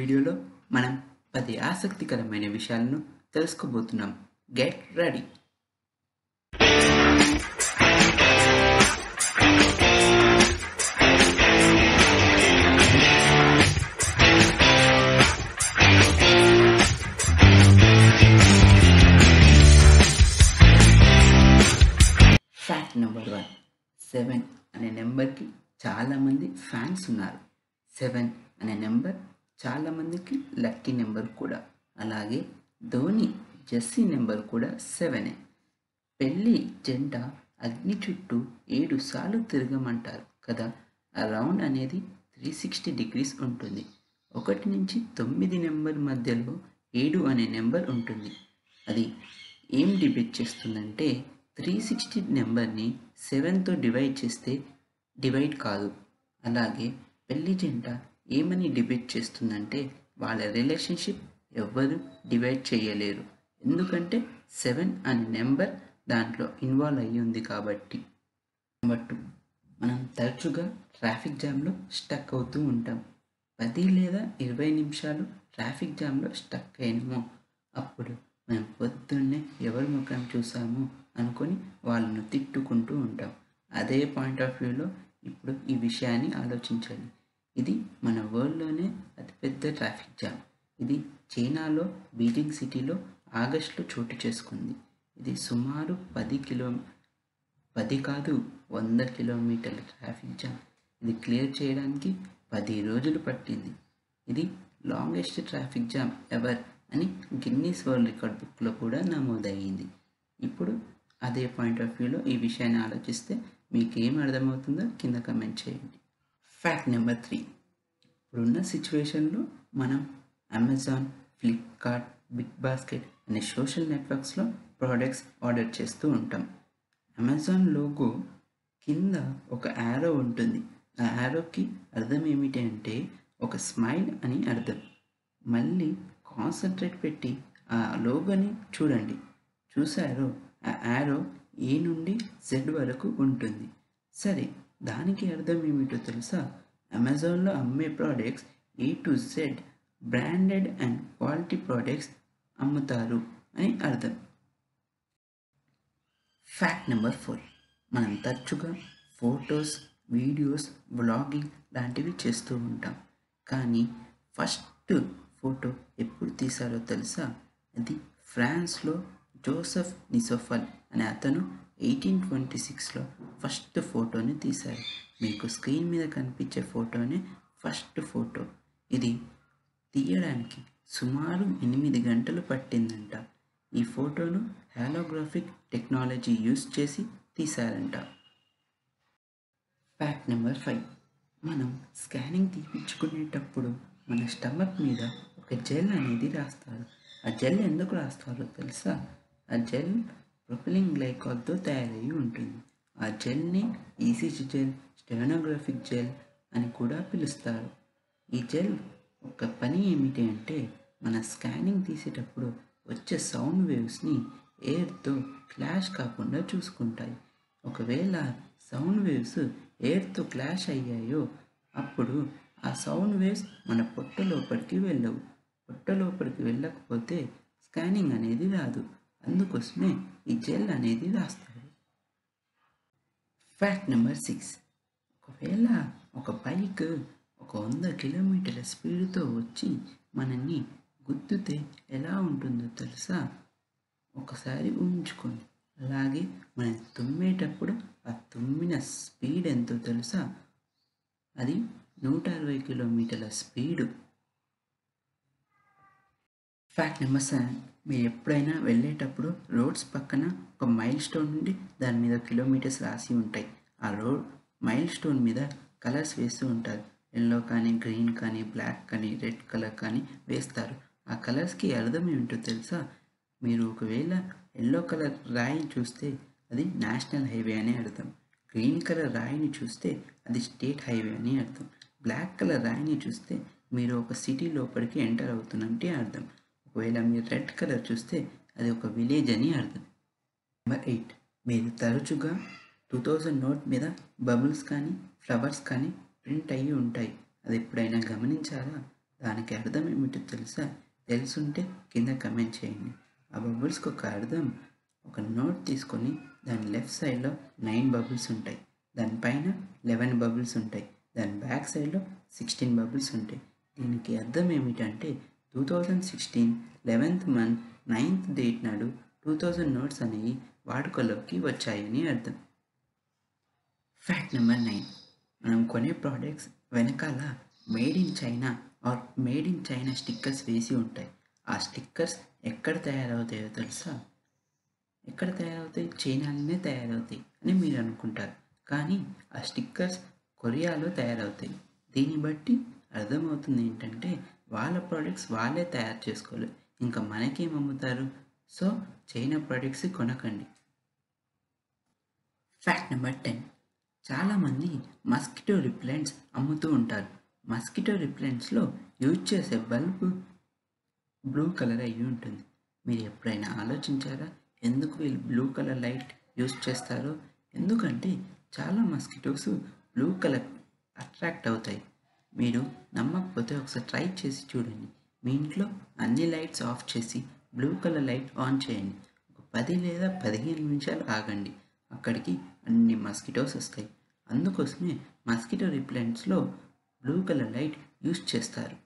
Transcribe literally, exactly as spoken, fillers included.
వీడియోలో మనం పది ఆసక్తికరమైన విషయాలను తెలుసుకోబోతున్నాం. Get ready. Fact number one, seven అనే నెంబర్కి చాలామంది ఫ్యాన్స్ ఉన్నారు. సెవెన్ అనే నెంబర్ చాలామందికి లక్కీ నెంబర్ కూడా. అలాగే ధోని జెర్సీ నెంబర్ కూడా సెవెనే. పెళ్ళి జంట అగ్ని చుట్టూ ఏడు సార్లు తిరగమంటారు కదా. ఆ రౌండ్ అనేది త్రీ సిక్స్టీ డిగ్రీస్ ఉంటుంది. ఒకటి నుంచి తొమ్మిది నెంబర్ మధ్యలో ఏడు అనే నెంబర్ ఉంటుంది. అది ఏం డిబేట్ చేస్తుందంటే, త్రీ సిక్స్టీ నెంబర్ని సెవెన్తో డివైడ్ చేస్తే డివైడ్ కాదు. అలాగే పెళ్ళి జంట ఏమని డిబేట్ చేస్తుందంటే, వాళ్ళ రిలేషన్షిప్ ఎవ్వరూ డివైడ్ చేయలేరు, ఎందుకంటే సెవెన్ అనే నెంబర్ దాంట్లో ఇన్వాల్వ్ అయ్యి ఉంది కాబట్టి. నెంబర్ టూ, మనం తరచుగా ట్రాఫిక్ జామ్లో స్టక్ అవుతూ ఉంటాం. పది లేదా ఇరవై నిమిషాలు ట్రాఫిక్ జామ్లో స్టక్ అయినాము. అప్పుడు మనం పొద్దున్నే ఎవరి ముఖం చూసాము అనుకొని వాళ్ళను తిట్టుకుంటూ ఉంటాం. అదే పాయింట్ ఆఫ్ వ్యూలో ఇప్పుడు ఈ విషయాన్ని ఆలోచించండి. ఇది మన వరల్డ్లోనే అతిపెద్ద ట్రాఫిక్ జామ్. ఇది చైనాలో బీజింగ్ సిటీలో ఆగస్టులో చోటు చేసుకుంది. ఇది సుమారు పది కిలో పది కాదు వంద కిలోమీటర్ల ట్రాఫిక్ జామ్. ఇది క్లియర్ చేయడానికి పది రోజులు పట్టింది. ఇది లాంగెస్ట్ ట్రాఫిక్ జామ్ ఎవర్ అని గిన్నీస్ వరల్డ్ రికార్డ్ బుక్లో కూడా నమోదయ్యింది. ఇప్పుడు అదే పాయింట్ ఆఫ్ వ్యూలో ఈ విషయాన్ని ఆలోచిస్తే మీకు ఏం అర్థమవుతుందో కింద కమెంట్ చేయండి. ఫ్యాక్ట్ నెంబర్ త్రీ, ఇప్పుడున్న సిచ్యువేషన్లో మనం అమెజాన్, ఫ్లిప్కార్ట్, బిగ్ బాస్కెట్ అనే సోషల్ నెట్వర్క్స్లో ప్రోడక్ట్స్ ఆర్డర్ చేస్తూ ఉంటాం. అమెజాన్ లోగో కింద ఒక యారో ఉంటుంది. ఆ యారోకి అర్థం ఏమిటి అంటే ఒక స్మైల్ అని అర్థం. మళ్ళీ కాన్సన్ట్రేట్ పెట్టి ఆ లోగోని చూడండి. చూసారో, ఆ యారో ఏ నుండి జెడ్ వరకు ఉంటుంది. సరే, దానికి అర్థం ఏమిటో తెలుసా? అమెజాన్లో అమ్మే products A to Z branded and quality products అమ్ముతారు అని అర్థం. ఫ్యాక్ట్ నెంబర్ ఫోర్, మనం తరచుగా ఫొటోస్, వీడియోస్, బ్లాగింగ్ లాంటివి చేస్తూ ఉంటాం. కానీ ఫస్ట్ ఫోటో ఎప్పుడు తీశారో తెలుసా? అది ఫ్రాన్స్లో జోసెఫ్ నిసోఫల్ అనే అతను ఎయిటీన్ ట్వంటీ సిక్స్లో ఫస్ట్ ఫోటోని తీశారు. మీకు స్క్రీన్ మీద కనిపించే ఫోటోనే ఫస్ట్ ఫోటో. ఇది తీయడానికి సుమారు ఎనిమిది గంటలు పట్టిందంట. ఈ ఫోటోను హాలోగ్రాఫిక్ టెక్నాలజీ యూజ్ చేసి తీశారంట. ఫ్యాక్ట్ నెంబర్ ఫైవ్, మనం స్కానింగ్ తీపించుకునేటప్పుడు మన స్టమక్ మీద ఒక జెల్ అనేది రాస్తారు. ఆ జెల్ ఎందుకు రాస్తారో తెలుసా? ఆ జెల్ ప్రొపిలింగ్ గ్లైకాల్తో తయారై ఉంటుంది. ఆ జెల్ని ఈసీజీ జెల్, స్టెనోగ్రాఫిక్ జెల్ అని కూడా పిలుస్తారు. ఈ జెల్ ఒక పని ఏమిటి అంటే, మన స్కానింగ్ తీసేటప్పుడు వచ్చే సౌండ్ వేవ్స్ని ఎయిర్తో క్లాష్ కాకుండా చూసుకుంటాయి. ఒకవేళ సౌండ్ వేవ్స్ ఎయిర్తో క్లాష్ అయ్యాయో అప్పుడు ఆ సౌండ్ వేవ్స్ మన పొట్ట లోపలికి వెళ్ళవు. పొట్ట లోపలికి వెళ్ళకపోతే స్కానింగ్ అనేది రాదు. అందుకోసమే ఈ జెల్ అనేది రాస్తారు. ఫ్యాక్ట్ నెంబర్ సిక్స్, ఒకవేళ ఒక బైక్ ఒక వంద కిలోమీటర్ల స్పీడ్తో వచ్చి మనల్ని గుద్దుతే ఎలా ఉంటుందో తెలుసా? ఒకసారి ఊహించుకోండి. అలాగే మనం తుమ్మేటప్పుడు ఆ తుమ్మిన స్పీడ్ ఎంతో తెలుసా? అది నూట అరవై కిలోమీటర్ల స్పీడు. ఫ్యాక్ట్ నెంబర్ సెవెన్, మీరు ఎప్పుడైనా వెళ్ళేటప్పుడు రోడ్స్ పక్కన ఒక మైల్ స్టోన్ నుండి దాని మీద కిలోమీటర్స్ రాసి ఉంటాయి. ఆ రోడ్ మైల్ స్టోన్ మీద కలర్స్ వేస్తూ ఉంటారు. ఎల్లో కానీ, గ్రీన్ కానీ, బ్లాక్ కానీ, రెడ్ కలర్ కానీ వేస్తారు. ఆ కలర్స్కి అర్థం ఏమిటో తెలుసా? మీరు ఒకవేళ ఎల్లో కలర్ రాయిని చూస్తే అది నేషనల్ హైవే అని అర్థం. గ్రీన్ కలర్ రాయిని చూస్తే అది స్టేట్ హైవే అని అర్థం. బ్లాక్ కలర్ రాయిని చూస్తే మీరు ఒక సిటీ లోపలికి ఎంటర్ అవుతున్నట్టే అర్థం. ఒకవేళ మీరు రెడ్ కలర్ చూస్తే అది ఒక విలేజ్ అని అర్థం. నెంబర్ ఎయిట్, మీరు తరచుగా టూ థౌజండ్ నోట్ మీద బబుల్స్ కానీ, ఫ్లవర్స్ కానీ ప్రింట్ అయ్యి ఉంటాయి. అది ఎప్పుడైనా గమనించారా? దానికి అర్థం ఏమిటో తెలుసా? తెలుసుంటే కింద కమెంట్ చేయండి. ఆ బబుల్స్కి ఒక అర్థం. ఒక నోట్ తీసుకొని దాని లెఫ్ట్ సైడ్లో నైన్ బబుల్స్ ఉంటాయి, దానిపైన లెవెన్ బబుల్స్ ఉంటాయి, దాని బ్యాక్ సైడ్లో సిక్స్టీన్ బబుల్స్ ఉంటాయి. దీనికి అర్థం ఏమిటంటే two thousand sixteen eleventh month ninth date నాడు టూ థౌజండ్ నోట్స్ అనేవి వాడుకలోకి వచ్చాయని అర్థం. ఫ్యాక్ట్ నెంబర్ నైన్, మనం కొనే ప్రోడక్ట్స్ వెనకాల made in China or made in China stickers వేసి ఉంటాయి. ఆ స్టిక్కర్స్ ఎక్కడ తయారవుతాయో తెలుసా? ఎక్కడ తయారవుతాయి? చైనాలోనే తయారవుతాయి అని మీరు అనుకుంటారు, కానీ ఆ స్టిక్కర్స్ కొరియాలో తయారవుతాయి. దీన్ని బట్టి అర్థమవుతుంది ఏంటంటే వాళ్ళ ప్రోడక్ట్స్ వాళ్ళే తయారు చేసుకోలేదు, ఇంకా మనకేం అమ్ముతారు? సో చైనా ప్రోడక్ట్స్ కొనకండి. ఫ్యాక్ట్ నెంబర్ టెన్, చాలామంది మస్కిటో రిప్లెంట్స్ అమ్ముతూ ఉంటారు. మస్కిటో రిప్లెంట్స్లో యూజ్ చేసే బల్బ్ బ్లూ కలర్ అయ్యి ఉంటుంది. మీరు ఎప్పుడైనా ఆలోచించారా ఎందుకు వీళ్ళు బ్లూ కలర్ లైట్ యూజ్ చేస్తారో? ఎందుకంటే చాలా మస్కిటోస్ బ్లూ కలర్ అట్రాక్ట్ అవుతాయి. మీరు నమ్మకపోతే ఒకసారి ట్రై చేసి చూడండి. మీ ఇంట్లో అన్ని లైట్స్ ఆఫ్ చేసి బ్లూ కలర్ లైట్ ఆన్ చేయండి. ఒక పది లేదా పదిహేను నిమిషాలు ఆగండి, అక్కడికి అన్ని మస్కిటోస్ వస్తాయి. అందుకోసమే మస్కిటో రిప్లెంట్స్లో బ్లూ కలర్ లైట్ యూజ్ చేస్తారు.